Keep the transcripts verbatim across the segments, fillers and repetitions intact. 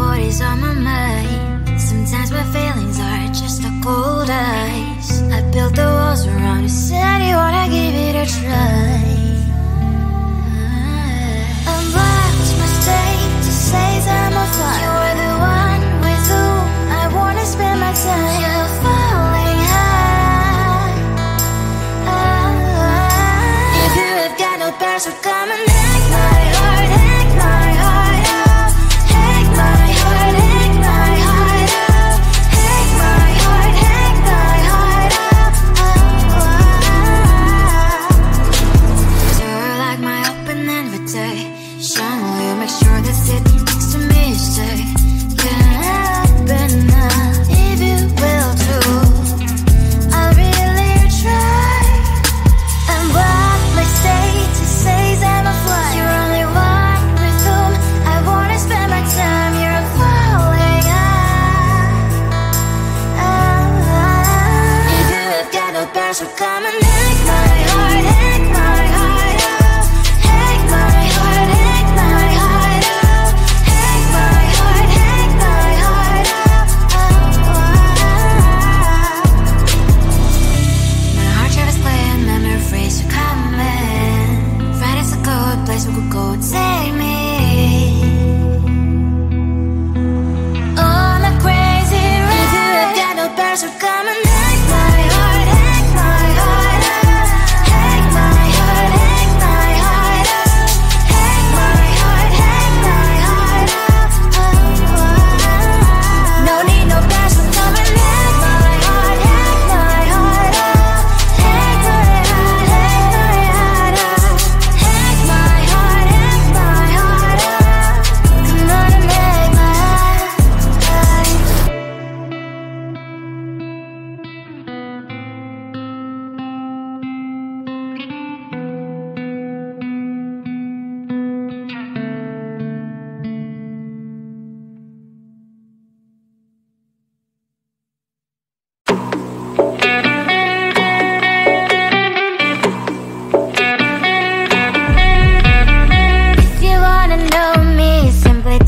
worries on my mind. Sometimes my feelings are just a cold ice. I built the walls around you, said you wanna give it a try. A much mistake to say that I'm fine. You were the one with whom I wanna spend my time. You're falling high. Oh, oh. If you have got no bears, so come and take my heart. So come and take my heart, take my heart out, take my heart, take my heart out, take my heart, take my heart out. Oh, my heart travels playing memories are coming. Right as a cold place we could go, take me. All I'm crazy, if you have got no bears, so come and take my heart.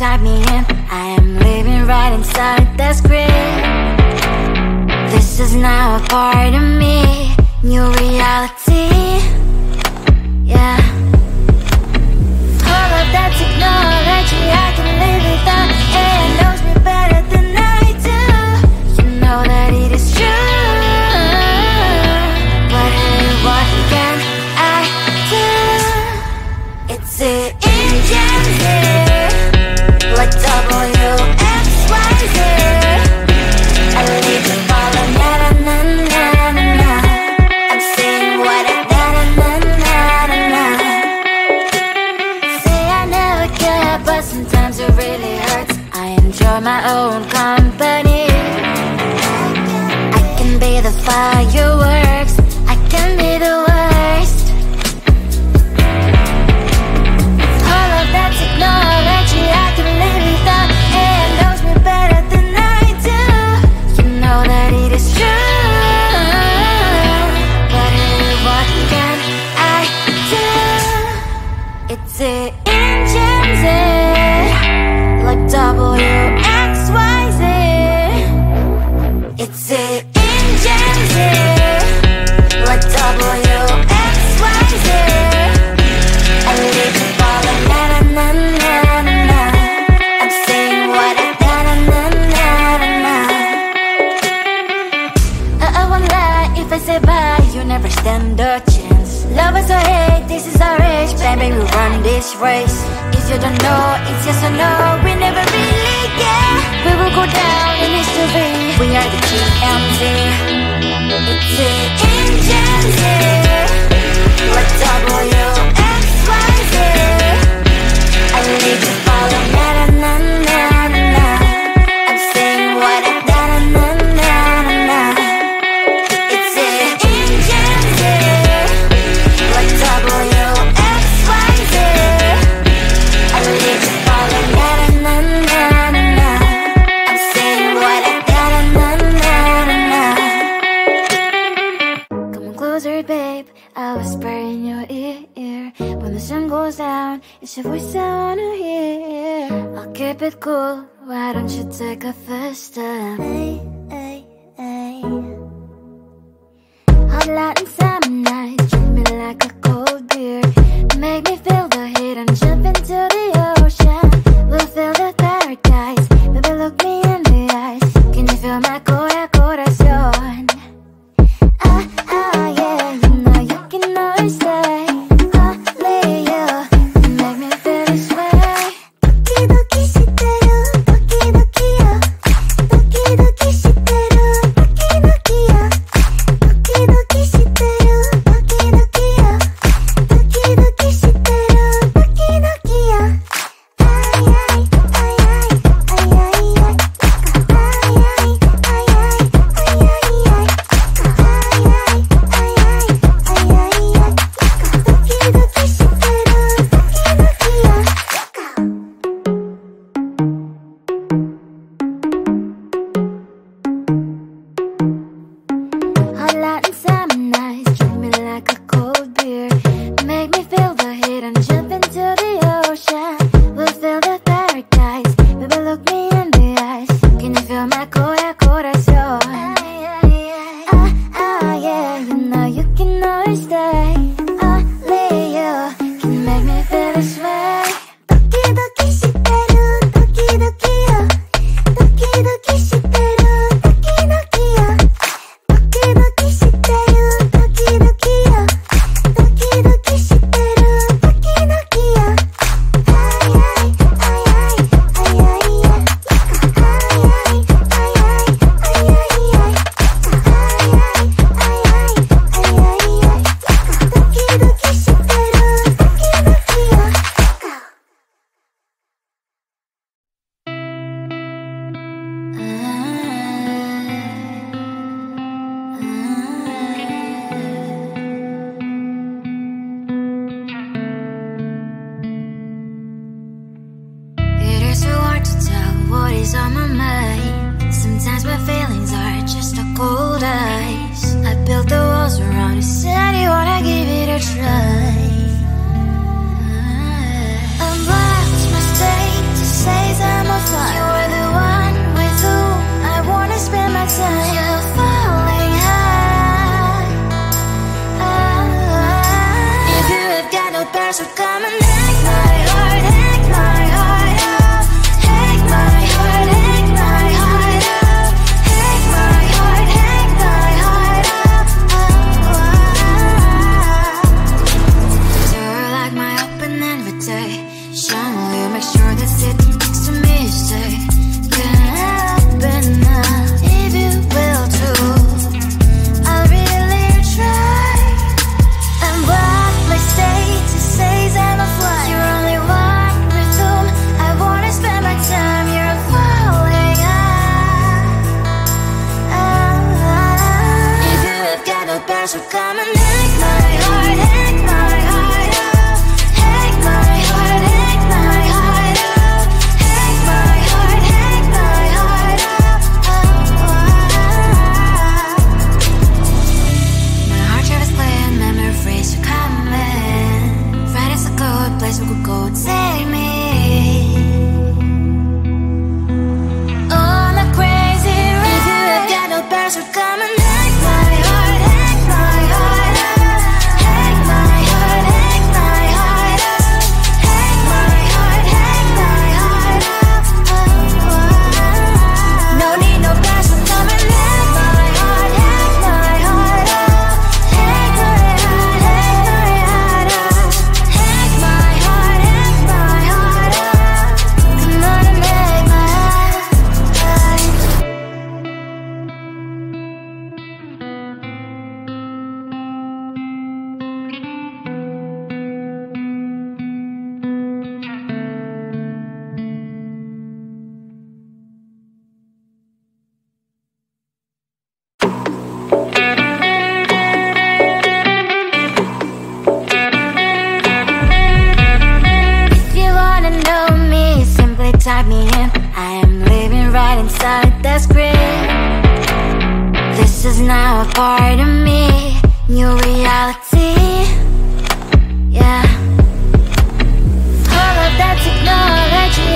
Type me in, I am living right inside the script. This is now a part of me, new reality, yeah. All of that technology, I can live without it. It knows me better than I do. You know that it is true, but hey, what can I do? It's it in G M Z. Like W X Y Z, I need to follow. Na na na na na. I'm saying what I na na na na na. Say I never care, but sometimes it really hurts. I enjoy my own company. I can be the fireworks. I can be the worst. All of that technology, I can. It's G M Z, like W X Y Z. It's G M Z, like W X Y Z. I need to follow, na na na na na. I'm saying what I na na na na na. I won't lie if I say bye, you never stand a chance. Love us or hate, this is our age. Baby, we run this race. If you don't know, it's yes or no. We never really get. We will go down in history. We are the G M Z. It's the G M Z, like W X Y Z. I need to follow. Na na na na na. I'm saying what I na na na na na. It's the G M Z, like W X Y Z. Babe, Keep it cool, why don't you take a first step? Hey, hey, hey. Hot light and summer night, treat me like a cold beer. Make me feel the heat and jump into the ocean. We'll feel the paradise, baby, look me in the eyes. Can you feel my cora, corazón? Ah, ah, yeah, you know you can always stay. Technology,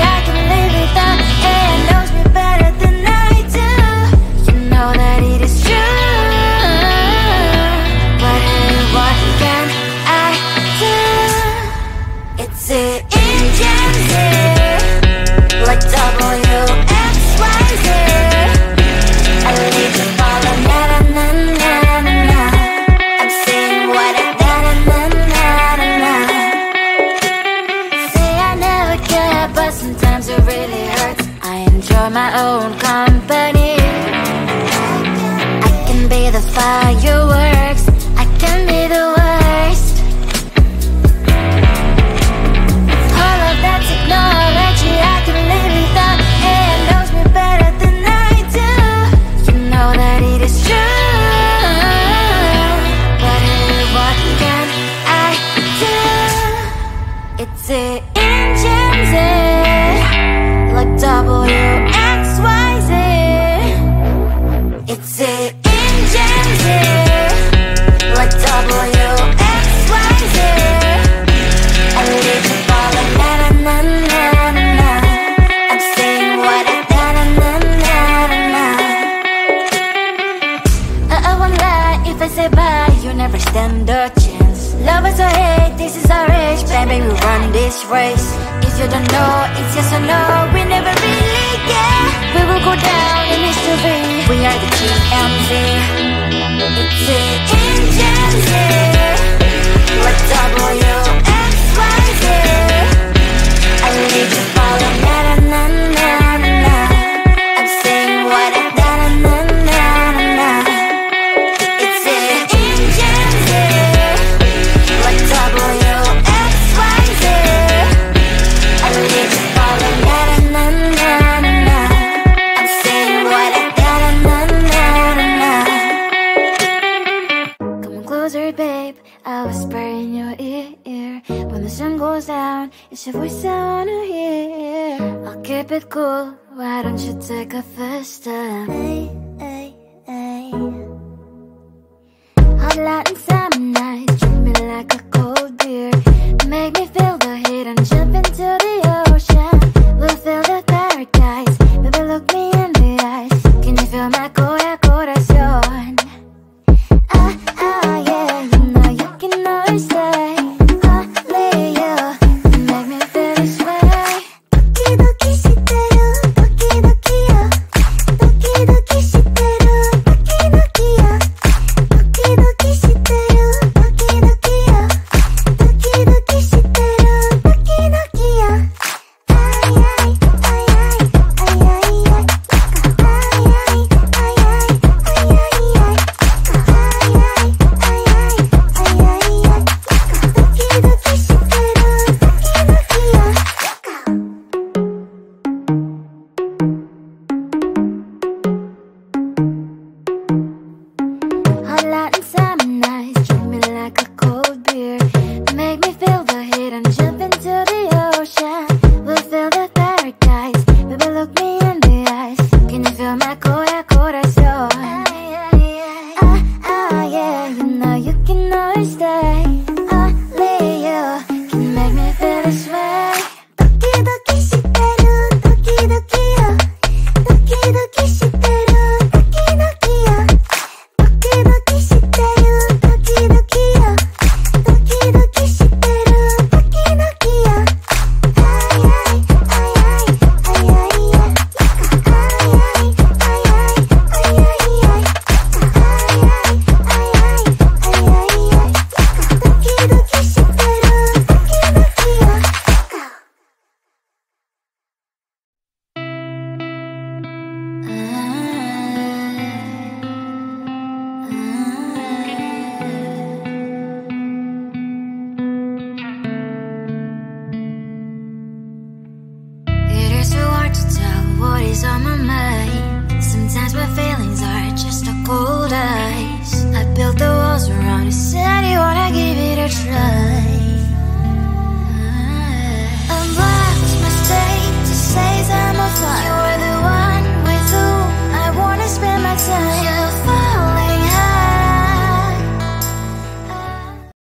I can live it. you're my own company. I can be the fireworks, I can be the worst. All of that technology, I can live without, and knows me better than I do. You know that it is true, but what can I do? It's it W X Y Z. It's it in G M Z. Like W X Y Z. I live to follow na na na na na. I'm saying what I na na na na na. I won't lie if I say bye. You never stand a chance. Love us or hate, this is our age. Baby, we run this race. If you don't know, it's yes or no. We never really care. We will go down in history. We are the G M Z. It's it in G M Z. Like W X Y Z. I need to follow na na na na na. I'm saying what I na na na na na. It's it in G M Z. Like W X Y Z. I need to follow na na na na na. I'm saying what I gotta na na na na. Come closer, babe, I whisper in your ear. When the sun goes down, it's your voice I wanna hear. I'll keep it cool, why don't you take a first time? Hey, hey, hey. Hot light and summer night, treat me like a cold beer. Make me feel the heat and jump into the ocean. We'll feel the paradise, baby, look me in the eyes. Can you feel my cora corazón? Ah, ah, yeah, you know you can always say only you can make me feel this way. Doki-doki shiteru, doki-doki yo. Doki-doki shiteru, doki-doki yo. Doki-doki shiteru, doki-doki yo. Doki-doki shiteru, doki-doki yo. Ay, ay, ay, ay, ay, ay, ay. Ay, ay, ay, ay, ay, ay, ay. Ay, ay, ay, ay, ay, ay, ay. Doki-doki shiteru, doki-doki yo. Hot light and summer nights, treat me like a cold beer. Make me feel the heat and jump into the ocean. We'll feel the paradise, baby, look me